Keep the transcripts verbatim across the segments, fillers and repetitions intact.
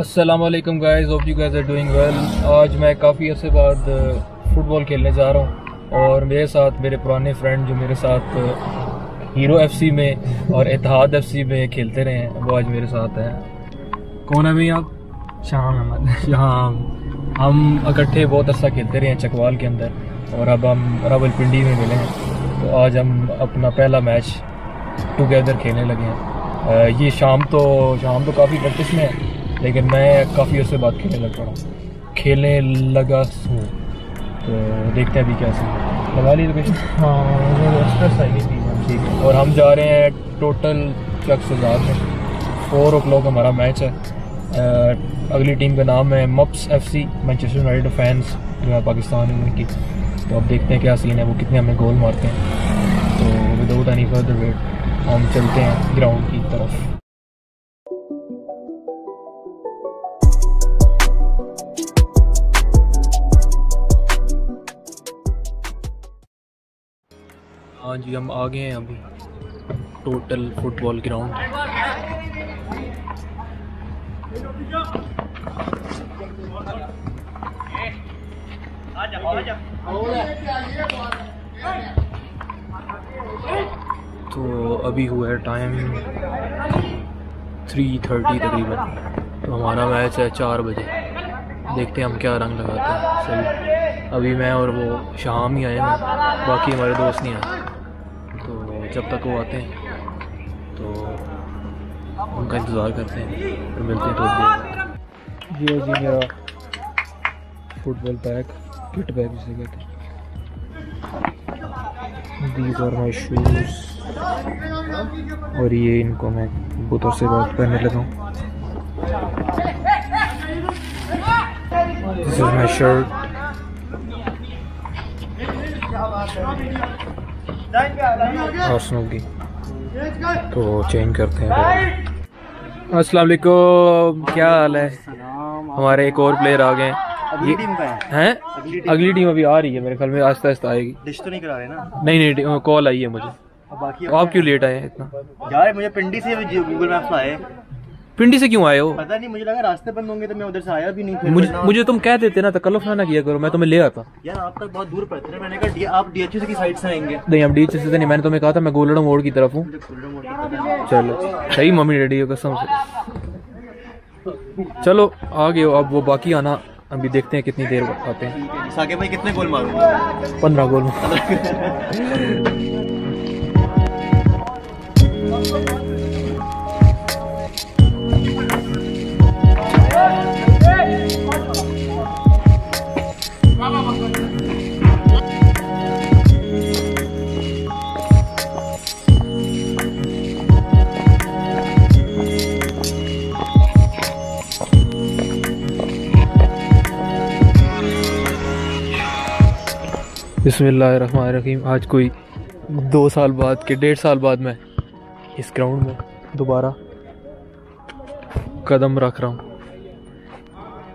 अस्सलाम वालेकुम guys, hope you guys are doing well. आज मैं काफ़ी अरसे बाद फुटबॉल खेलने जा रहा हूँ और मेरे साथ मेरे पुराने फ्रेंड जो मेरे साथ हीरो एफसी में और इतिहाद एफसी में खेलते रहे हैं वो आज मेरे साथ हैं। कौन है भैया आप? शाम अहमद शाह। हम इकट्ठे बहुत अरसा खेलते रहे हैं चकवाल के अंदर और अब हम रावलपिंडी में मिले हैं, तो आज हम अपना पहला मैच टुगेदर खेलने लगे हैं। ये शाम तो शाम तो काफ़ी प्रैक्टिस में है, लेकिन मैं काफ़ी उससे बात खेलने लग रहा हूँ खेलने लगा हूँ तो देखते हैं अभी क्या सीन लगा ली लोकेशन। हाँ ठीक है। और हम जा रहे हैं टोटल चक्स हजार में। फोर ओ क्लॉक हमारा मैच है। अगली टीम का नाम है मप्स एफसी, मैनचेस्टर यूनाइटेड फैंस जो है पाकिस्तान में उनकी, तो अब देखते हैं क्या सीन है, वो कितने हमें गोल मारते हैं। तो विदाउट एनी फर्दर वेट हम चलते हैं ग्राउंड की तरफ। हाँ जी, हम आ गए हैं अभी टोटल फुटबॉल ग्राउंड। आजा, आजा। तो अभी हुआ है टाइम थ्री थर्टी तकरीबन, तो हमारा मैच है चार बजे। देखते हैं हम क्या रंग लगाते हैं। सही अभी मैं और वो शाम ही आए हैं, बाकी हमारे दोस्त नहीं आए, तो जब तक वो आते हैं तो उनका इंतज़ार करते हैं और मिलते हैं। तो ये जी मेरा फुटबॉल बैग, किट बैग जिसे कहते हैं। दीज आर माय शूज़ और ये इनको मैं बहुत से बात करने लगा हूँ। This is my shirt. तो चेंज करते हैं। अस्सलाम वालेकुम, क्या हाल है? हमारे एक और प्लेयर आ गए हैं। अगली टीम अभी आ रही है मेरे ख्याल में, आस्ता आस्ता आएगी। डिश तो नहीं करा रहे ना? नहीं नहीं, कॉल आई है मुझे। बाकी आप क्यों लेट आए इतना? यार मुझे पिंडी से गूगल मैप्स आए। पिंडी से क्यों आए हो? पता नहीं, मुझे लगा रास्ते बंद होंगे तो मैं उधर से आया भी नहीं। मुझे, मुझे तुम कह देते ना, तकल्लुफ ना किया करो, मैं तुम्हें ले आता। यार आप तो बहुत दूर पड़ते हैं। मैंने कहा आप डीएचयू से की साइड से आएंगे। नहीं हम डीएचयू से नहीं, मैंने तुम्हें कहा था मैं गोलड़ा मोड़ की तरफ हूँ। चलो सही, मम्मी डैडी कसम से। चलो आ गए हो अब, वो बाकी आना अभी देखते हैं कितनी देर आते हैं। साकिब भाई कितने गोल मारूंगा? पंद्रह गोल। बिस्मिल्लाहिर्रहमानिर्रहीम। आज कोई दो साल बाद के डेढ़ साल बाद मैं इस ग्राउंड में दोबारा कदम रख रहा हूँ,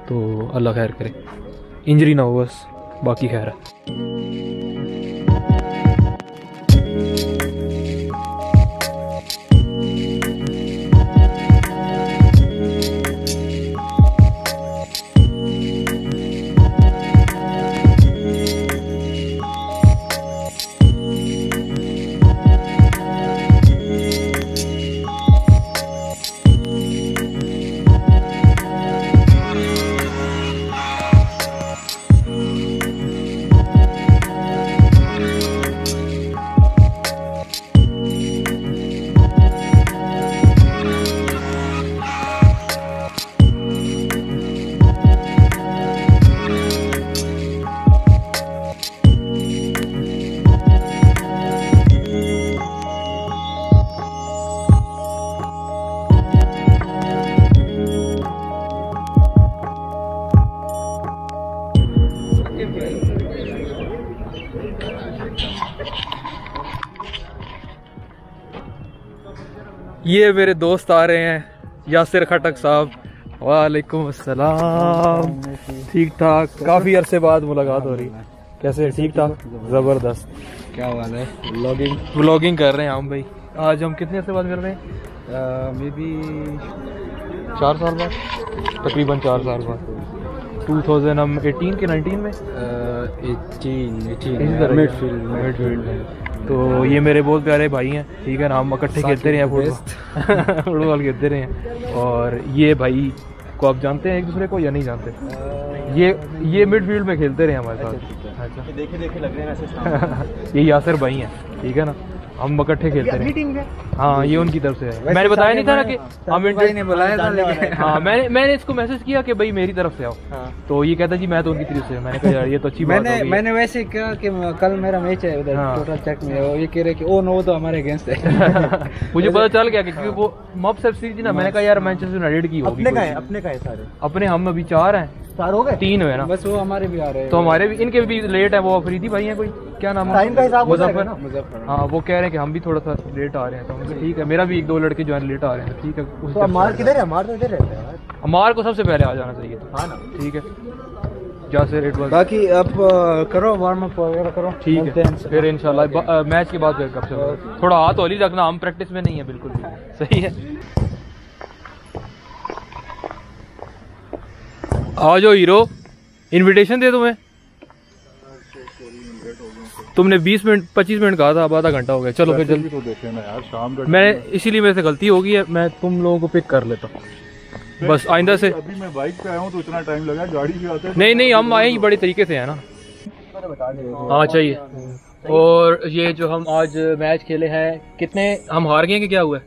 तो अल्लाह खैर करे, इंजरी ना हो बस, बाकी खैर है। ये मेरे दोस्त आ रहे हैं, यासिर खटक साहब। वालेकुम अस्सलाम। ठीक ठाक, काफी अरसे बाद मुलाकात हो रही। कैसे? ठीक ठाक, जबरदस्त। क्या बात है, व्लॉगिंग व्लॉगिंग कर रहे हैं हम भाई। आज हम कितने अरसे बाद कर रहे हैं? मे बी चार साल बाद, तकरीबन चार साल बाद टू थाउज़ेंड एटीन के नाइनटीन में uh, eighteen, eighteen, eighteen, eighteen, eighteen, eighteen, eighteen, eighteen, eighteen, तो ये मेरे बहुत प्यारे भाई हैं, ठीक है ना, हम इकट्ठे खेलते रहे हैं फुटबॉल फुटबॉल खेलते रहे हैं। और ये भाई को आप जानते हैं एक दूसरे को या नहीं जानते? ये ये मिडफील्ड में खेलते रहे हमारे साथ। देखे देखे लग रहे हैं, ये यासिर भाई हैं, ठीक है ना, हम इकट्ठे खेलते रहे। हाँ, ये उनकी तरफ से है। मैंने बताया नहीं था ना कि हमने बुलाया था, लेकिन हाँ मैंने मैंने इसको मैसेज किया कि भाई मेरी तरफ से आओ, तो ये कहता जी मैं तो उनकी तरफ से। मैंने कहा यार ये तो अच्छी बात है। मैंने वैसे कहा कि कल मेरा मैच है उधर टोटल चेक में, ये कह रहे कि ओ नो तो हमारे अगेंस्ट है। मुझे पता चल गया क्योंकि वो मप्स एफसी थी ना, मैंने कहा यार मैनचेस्टर यूनाइटेड की होगी। अपने का है सारे, अपने हम अभी चार हैं, चार हो गए, तीन हुए ना बस, वो हमारे भी आ रहे हैं, तो हमारे भी, इनके भी लेट है। वो अफरीदी भाई हैं, कोई क्या नाम है, मुजफ्फर ना, मुजफ्फर हाँ, वो कह रहे हैं कि हम भी थोड़ा सा लेट आ रहे हैं, तो ठीक है। मेरा भी एक दो लड़के जो है लेट आ रहे हैं, ठीक है। हमार किधर है? हमार तो इधर रहता है, हमार को सबसे पहले आ जाना चाहिए था ना, ठीक है। बाकी अब करो वार्म अप वगैरह करो, ठीक है, फिर इंशाल्लाह मैच के बाद कब से थोड़ा हाथ हौली रखना, हम प्रैक्टिस में नहीं है बिल्कुल भी, सही है। आ जाओ हीरो, इनविटेशन दे तुम्हें, तुमने बीस मिनट पच्चीस मिनट कहा था, अब आधा घंटा हो गया। चलो फिर जल्दी तो देखे ना यार, शाम का मैं, इसीलिए मेरे से गलती हो गई है, मैं तुम लोगों को पिक कर लेता हूँ बस। आइंदा से अभी मैं बाइक पे आया हूँ तो इतना टाइम लगा, गाड़ी भी आते नहीं, नहीं हम आए ही बड़े तरीके से है ना। हाँ चाहिए। और ये जो हम आज मैच खेले हैं, कितने हम हार गए कि क्या हुआ?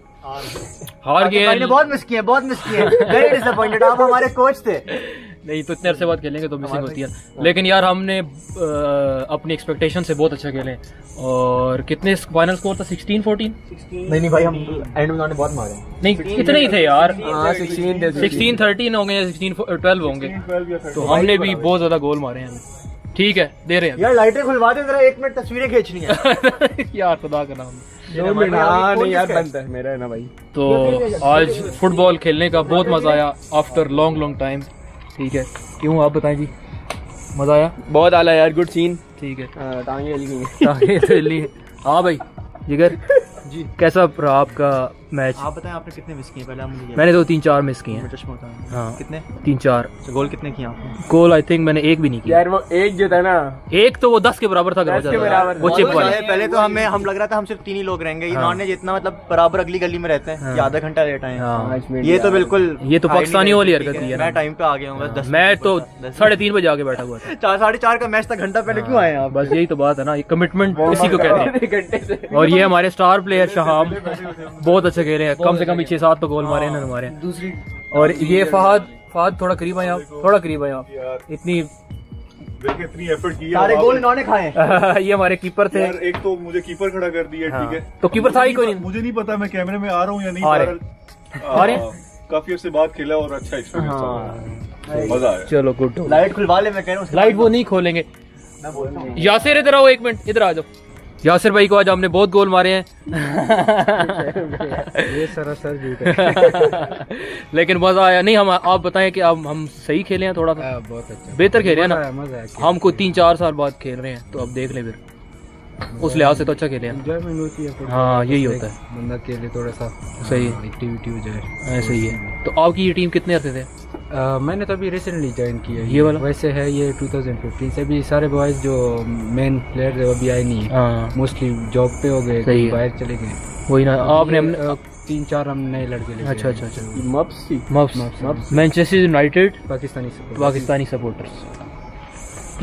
हार गए, बहुत मिस किए, बहुत मिस किए। आप हमारे कोच थे नहीं तो इतने अरसे बाद खेलेंगे तो मिसिंग होती है, लेकिन यार हमने आ, अपनी एक्सपेक्टेशन से बहुत अच्छा खेले। और कितने फाइनल स्कोर था? Sixteen fourteen? नहीं नहीं भाई, हम एंड में बहुत मारे नहीं, कितने ही थे यार, सिक्सटीन थर्टीन होंगे या सिक्सटीन ट्वेल्व होंगे, तो हमने भी बहुत ज्यादा गोल मारे हैं, ठीक है। दे रहे हैं यार, लाइटें खुलवा दे जरा, एक मिनट तस्वीरें खींचनी है यार, खुदा का नाम नहीं यार बनता है मेरा है ना भाई। तो आज फुटबॉल खेलने का बहुत मजा आया आफ्टर लॉन्ग लॉन्ग टाइम, ठीक है। क्यों आप बताएं जी, मजा आया? बहुत आला यार, गुड सीन, ठीक है। आ, टांगे टांगे हिली। हाँ भाई जिगर जी, कैसा रहा आपका मैच? आप बताएं आपने कितने मिस किए? पहले आप मुझे, मैंने तो तीन चार मिस किए हैं। हाँ, कितने? तीन चार। गोल कितने किए आपने? गोल आई थिंक मैंने एक भी नहीं किया यार, वो एक जो था ना, एक तो वो दस के बराबर था, वो चिप वाला। पहले तो हमें हम लग रहा था हम सिर्फ तीन ही लोग रहेंगे, इन्होंने जितना मतलब बराबर अगली गली में रहते हैं, आधा घंटा लेट आए, ये तो बिल्कुल, ये तो पाकिस्तानी वाली हरकत है। मैं टाइम पे आ गया हूँ, मैं तो साढ़े तीन बजे आके बैठा हुआ था, चार साढ़े चार का मैच था, घंटा पहले क्यों आए आप? बस यही तो बात है ना, कमिटमेंट इसी को कहते हैं। और ये हमारे स्टार प्लेयर शाहाब बहुत अच्छा खेले हैं, कम से कम छह सात तो गोल मारे हैं हमारे। दूसरी और ये फहद, फहद थोड़ा करीब आए आप, थोड़ा करीब आए आप, इतनी इतनी एफर्ट की, सारे गोल इन्होंने खाए। ये हमारे कीपर थे, एक तो मुझे कीपर खड़ा कर दिया, ठीक है, तो कीपर था ही कोई नहीं, मुझे नहीं पता मैं कैमरे में आ रहा हूँ या नहीं, काफी उससे बात खेला और अच्छा एक्सपीरियंस, मजा आया। चलो गुड, लाइट खुलवा ले, मैं कह रहा हूँ लाइट वो नहीं खोलेंगे। यासिर इधर आओ, एक मिनट इधर आ जाओ। यासिर भाई को आज हमने बहुत गोल मारे हैं ये सरासर झूठ है लेकिन मजा आया। नहीं हम, आप बताएं कि अब हम सही खेले हैं, थोड़ा सा बहुत अच्छा बेहतर खेले हैं ना, हमको तीन चार साल बाद खेल रहे हैं, तो अब देख ले फिर उस लिहाज से तो अच्छा खेले हैं। हाँ यही होता है, बंदा खेले थोड़ा सा सही एक्टिविटी हो जाए, ऐसे ही है। तो आपकी ये टीम कितने अरसे थे? Uh, मैंने तो अभी रिसेंटली ज्वाइन किया है ये वाला, वैसे है ये टू थाउज़ेंड फिफ्टीन से। अभी सारे बॉयज जो मेन प्लेयर है वो अभी आए नहीं है, मोस्टली जॉब पे हो गए, बाहर चले गए, वही ना। आपने तीन चार हम नए लड़के लेके। अच्छा अच्छा अच्छा, मप्स मप्स Manchester United Pakistani Pakistani supporters,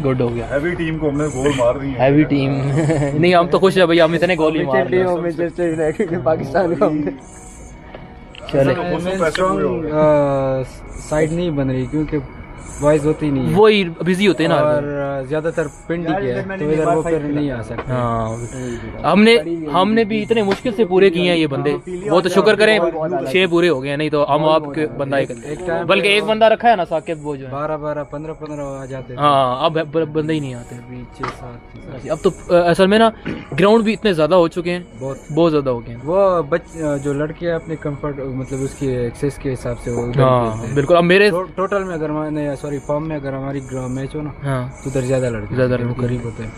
good हो गया। हैवी टीम को हमने गोल मार दिए, हैवी टीम नहीं हम तो खुश है भाई, हम इतने गोल ही मार दिए मैनचेस्टर यूनाइटेड ने पाकिस्तान को। साइड नहीं बन रही क्योंकि वॉइस होती नहीं है, वही बिजी होते हैं ना, और ज्यादातर पिंडी के है तो इधर वो फिर नहीं आ सकते। हाँ हमने हमने भी इतने मुश्किल से पूरे किए हैं ये बंदे, वो तो शुक्र करें छह पूरे हो गए हैं, नहीं तो हम आपके बंदा एक, बल्कि एक बंदा रखा है ना साकिब, वो जो बारह बारह पंद्रह पंद्रह आ जाते। हाँ अब बंदे ही नहीं आते अब तो, असल में ना ग्राउंड भी इतने ज्यादा हो चुके हैं, बहुत बहुत ज्यादा हो गए हैं, वो बच जो लड़के अपने कम्फर्ट मतलब उसकी एक्सेस के हिसाब से वो बिल्कुल। अब मेरे टोटल में अगर मैंने सॉरी फॉर्म में अगर हमारी मैच हो ना, हाँ तो उधर ज्यादा लड़के ज्यादा करीब होते हैं।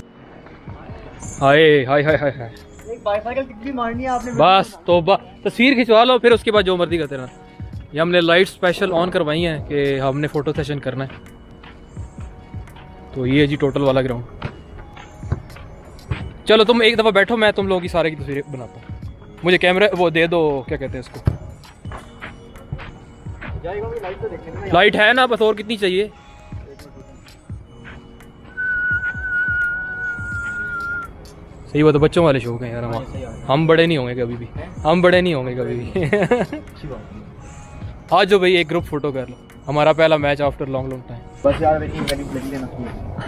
हाय हाय हाय हाय हाय, एक बाइसाइकिल कितनी मारनी है आपने? बस तौबा, तस्वीर खिंचवा लो फिर उसके बाद जो मर्जी करते रहना। ये हमने लाइट स्पेशल ऑन करवाई हैं कि हमने फ़ोटो सेशन करना है। तो ये है जी टोटल वाला ग्राउंड। चलो तुम एक दफ़ा बैठो, मैं तुम लोगों की सारे की तस्वीरें बनाता हूँ। मुझे कैमरा वो दे दो, क्या कहते हैं इसको, लाइट है ना, बस और कितनी चाहिए। सही बात है, बच्चों वाले शौक हैं यार हम हम बड़े नहीं होंगे कभी भी, हम बड़े नहीं होंगे कभी भी। आज जो भाई एक ग्रुप फोटो कर लो, हमारा पहला match after long long time. बस यार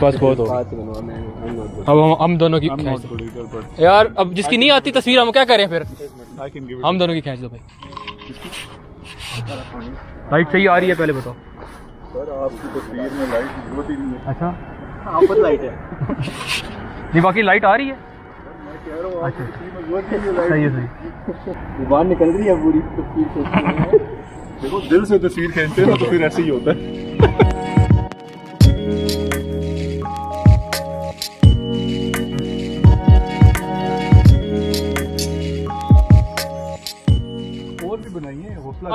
बस बहुत होगा अब हम हम दोनों की यार। अब जिसकी नहीं आती तस्वीर हम क्या करें फिर, हम दोनों की खींच दो भाई। लाइट सही आ रही है पहले बताओ सर, आपकी तस्वीर में लाइट बहुत ही नहीं है। अच्छा आप पर लाइट है नहीं, बाकी लाइट आ रही है। अच्छा। सही है, सही। जुबान निकल रही है पूरी तस्वीर से। देखो दिल से तस्वीर खींचते हैं ना तो फिर ऐसे ही होता है।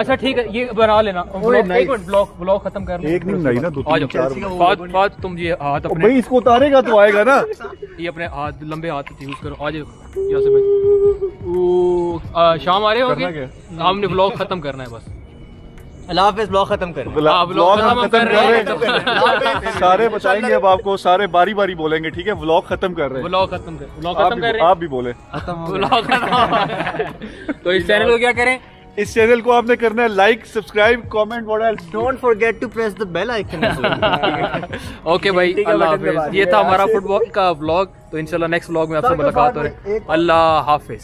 अच्छा ठीक है, ये बना लेना। एक मिनट ब्लॉक ब्लॉक खत्म कर ले। एक नहीं बनाई ना, दो तीन चार। बात बात तुम ये हाथ अपने भाई इसको उतारेगा तो आएगा ना। ये अपने हाथ लंबे हाथ यूज करो। आज यासिर भाई वो शाम आ रहे होंगे, हमने ब्लॉक खत्म करना है बस। ब्लॉग खत्म कर रहे हैं सारे, बताएंगे अब आपको, सारे बारी बारी बोलेंगे ठीक है। ब्लॉग खत्म कर रहे हैं, ब्लॉग खत्म कर ब्लॉग खत्म कर रहे हैं, आप भी बोले खत्म। तो इस चैनल को क्या करें, इस चैनल को आपने करना है like, subscribe, comment, what don't forget to press the bell icon. Okay भाई, अल्लाह हाफिज। ये था हमारा फुटबॉल का व्लॉग। तो इंशाल्लाह नेक्स्ट व्लॉग में आपसे मुलाकात हो रही है। अल्लाह हाफिज।